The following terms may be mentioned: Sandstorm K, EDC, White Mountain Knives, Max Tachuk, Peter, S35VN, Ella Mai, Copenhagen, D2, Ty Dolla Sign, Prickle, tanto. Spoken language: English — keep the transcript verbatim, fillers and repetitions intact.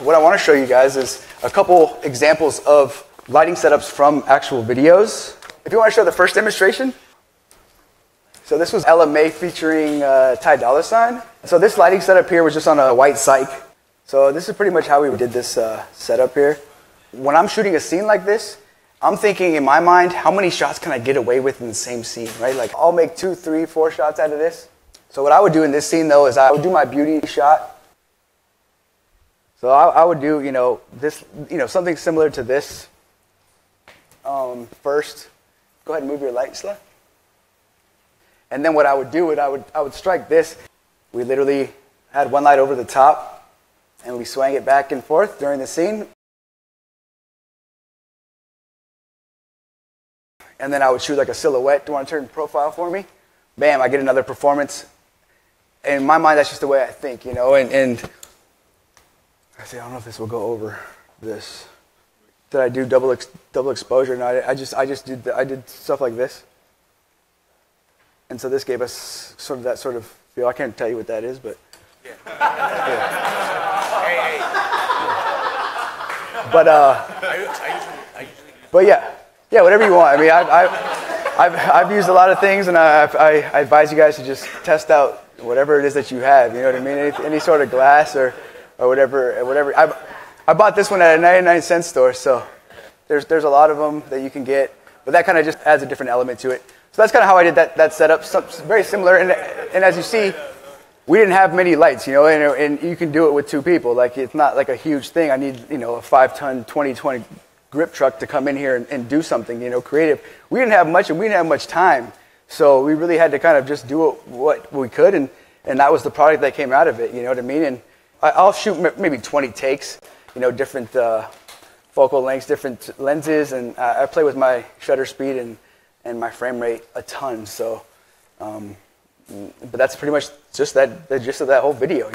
what I want to show you guys is a couple examples of lighting setups from actual videos. If you want to show the first demonstration, so this was Ella Mai featuring uh, Ty Dolla Sign. So this lighting setup here was just on a white psych. So this is pretty much how we did this uh, setup here. When I'm shooting a scene like this, I'm thinking in my mind, how many shots can I get away with in the same scene, right? Like I'll make two, three, four shots out of this. So what I would do in this scene though is I would do my beauty shot. So I, I would do, you know, this, you know, something similar to this. Um, first, go ahead and move your light, Sla. And then what I would do is I would I would strike this. We literally had one light over the top, and we swang it back and forth during the scene. And then I would shoot like a silhouette. Do you want to turn profile for me? Bam! I get another performance. And in my mind, that's just the way I think, you know. And and I say, I don't know if this will go over this. Did I do double ex double exposure? No, I, I just I just did the, I did stuff like this. And so this gave us sort of that sort of feel. I can't tell you what that is, but. Yeah. Yeah. Hey, hey. Yeah. But uh. I usually, I usually but yeah, yeah, whatever you want. I mean, I, I, I've I've used a lot of things, and I, I I advise you guys to just test out whatever it is that you have. You know what I mean? Any, any sort of glass or or whatever whatever. I I bought this one at a ninety-nine cent store, so there's there's a lot of them that you can get, but that kind of just adds a different element to it. So that's kind of how I did that, that setup, some, very similar. And, and as you see, we didn't have many lights, you know, and, and you can do it with two people. Like, it's not like a huge thing. I need, you know, a five ton, twenty twenty grip truck to come in here and, and do something, you know, creative. We didn't have much, and we didn't have much time. So we really had to kind of just do it, what we could, and, and that was the product that came out of it, you know what I mean? And I, I'll shoot maybe twenty takes, you know, different uh, focal lengths, different lenses, and I, I play with my shutter speed and and my frame rate a ton, so, um, but that's pretty much just that, the gist of that whole video.